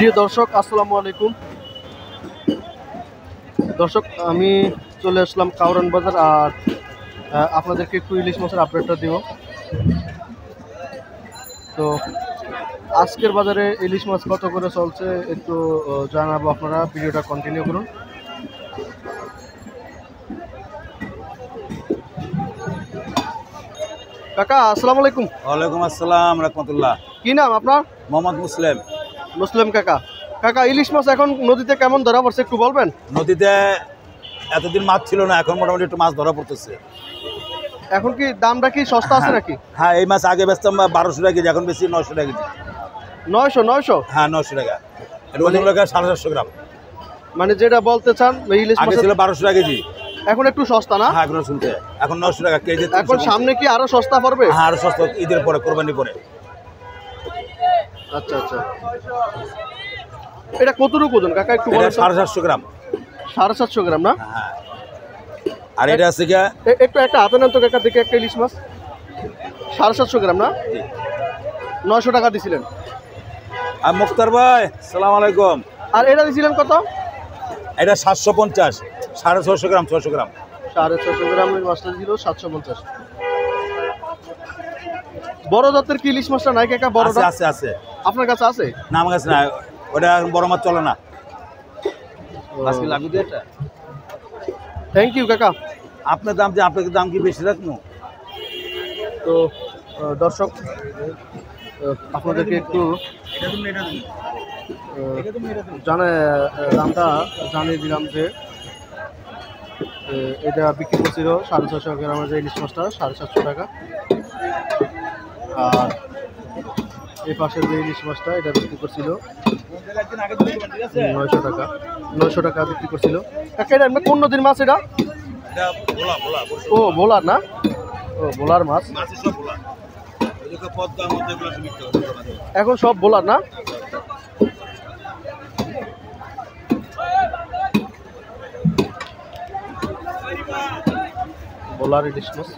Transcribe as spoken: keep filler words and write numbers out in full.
প্রিয় দর্শক আসসালামু আলাইকুম। দর্শক আমি চলে আসলাম কাউরান বাজার, আর আপনাদেরকে একটু ইলিশ মাছের আপডেটটা দিব। তো আজকের বাজারে ইলিশ মাছ কত করে চলছে একটু জানাবো, আপনারা ভিডিওটা কন্টিনিউ করুন। কাকা আসসালামু আলাইকুম। ওয়ালাইকুম আসসালাম রাহমাতুল্লাহ। কি নাম আপনার? মোহাম্মদ মুসলিম। মুসলিম কাকা, কাকা ইলিশ মাছ এখন নদীতে কেমন ধরা পড়ছে একটু বলবেন? নদীতে এতদিন মাছ ছিল না, এখন মোটামুটি একটু মাছ ধরা পড়তেছে। এখন কি দামটা কি সস্তা আছে নাকি? হ্যাঁ, এই মাছ আগে বেচতাম বারোশো টাকা কেজি, এখন বেশি নয়শো টাকা কেজি। নয়শো? নয়শো হ্যাঁ, নয়শো টাকা। সাড়ে চারশো গ্রাম, মানে যেটা বলতে চান ইলিশ মাছ ছিল বারোশো টাকা কেজি, এখন একটু সস্তা না? হ্যাঁ, এখন শুনছে এখন নয়শো টাকা কেজি। এখন সামনে কি আরো সস্তা পড়বে? হ্যাঁ, আরো সস্তা ঈদের পরে, কোরবানির পরে। আচ্ছা আচ্ছা, এটা কতটুকু ওজন কাকা একটু বলেন? সাড়ে সাতশো গ্রাম। সাড়ে সাতশো গ্রাম না? হ্যাঁ। আর এটা আছে কি একটু একটা হাতে নেন তো কাকা দেখে একটা ইলিশ মাছ। সাড়ে সাতশো গ্রাম না? নয়শো টাকা দিয়েছিলেন। আর মুক্তার ভাই সালাম আলাইকুম। আর এটা দিয়েছিলেন কত? এটা সাতশো পঞ্চাশ। সাড়ে ছশো গ্রাম, ছশো গ্রাম, সাড়ে ছশো গ্রামের মাছটা দিল সাতশো পঞ্চাশ। বড় জাতের কি ইলিশ মাছটা নাই কাকা? বড় আছে আছে। আপনার কাছে আছে না? আমার কাছে না, ওটা বড় মাছ চলে না। আজকে লাগু দিয়ে এটা। থ্যাংক ইউ কাকা। আপনার দাম যে আপনাকে দাম কি বেশি রাখবো? তো দর্শক আপনাদেরকে একটু জানে দামটা জানিয়ে দিলাম যে এটা বিক্রি করছিল সাড়ে ছশো গ্রামের যে ইলিশ মাছটা সাড়ে সাতশো টাকা। আর এই পাশের যে ইলিশ মাছটা এটা বিক্রি করছিল নয়শো টাকা। নয়শো টাকা বিক্রি করছিল কাকা। এটা কোন নদীর মাছ এটা? ও ভোলার না? ও ভোলার মাছ। এখন সব ভোলার না? ভোলার ইলিশ মাছ।